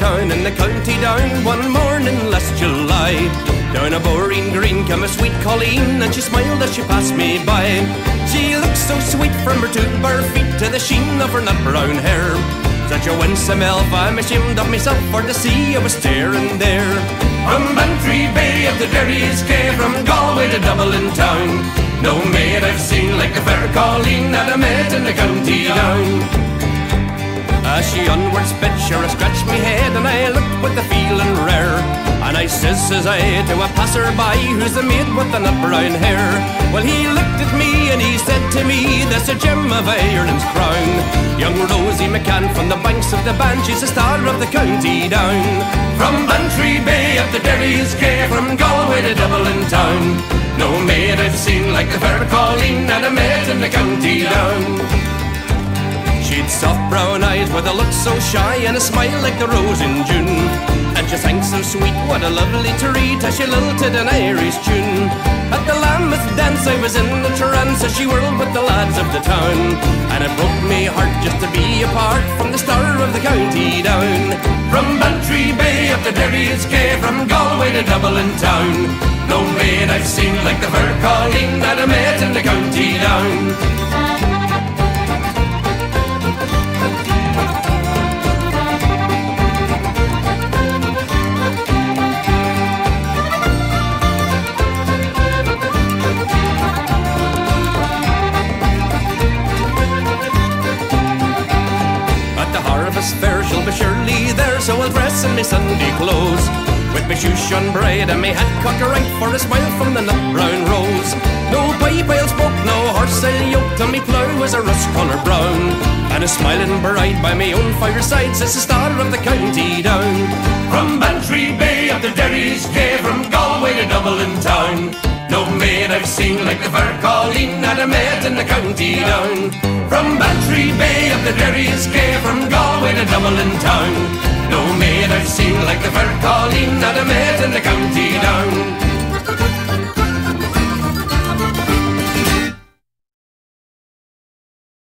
town in the county down one morning last July. Down a boreen green came a sweet Colleen, and she smiled as she passed me by. She looked so sweet from her two bare feet to the sheen of her nut brown hair. Such a winsome elf, I'm ashamed of myself for to see I was staring there. From Bantry Bay up to Derry's Quay, from Galway to Dublin Town, no maid I've seen like the fair Colleen that I met in the county down. As she onward sped, sure I scratched me head, and I looked with a feeling rare. And I says I to a passer-by, who's the maid with the nut brown hair? Well, he looked at me and he said to me, that's a gem of Ireland's crown. Young Rosie McCann from the banks of the Bann, she's the star of the county down. From Bantry Bay up to Derry's Quay, from Galway to Dublin Town, no maid I've seen like the fair Colleen that I met in the county down. She'd soft brown eyes with a look so shy, and a smile like the rose in June. And she sang so sweet, what a lovely treat, as she lilted an Irish tune. At the Lammas dance I was in a trance, as she whirled with the lads of the town. And it broke me heart just to be apart from the star of the county down. From Bantry Bay up to Derry's Quay, from Galway to Dublin Town, no maid I've seen like the fair Colleen that I met in the county down. Fair, she'll be surely there, so I'll dress in my Sunday clothes, with my shoes shone bright and my hat cocked right, for a smile from the nut brown rose. No pipe I'll smoke, no horse I'll yoke, till me plough was a rust colour brown. And a smiling bride by my own fireside, says the star of the county down. From Bantry Bay up to Derry's Quay, from Galway to Dublin Town, no maid I've seen like the fair Colleen that I met in the county down. From Bantry Bay up to Derry's Quay, from Galway to Dublin Town, no maid I've seen like the fair Colleen that I met in the county down.